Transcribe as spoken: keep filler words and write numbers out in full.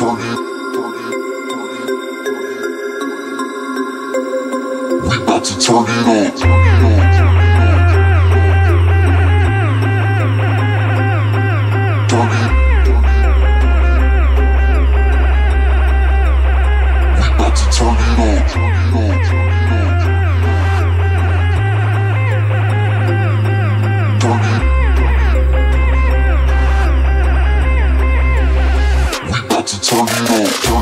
turn it. We about to turn it on. Turn it on.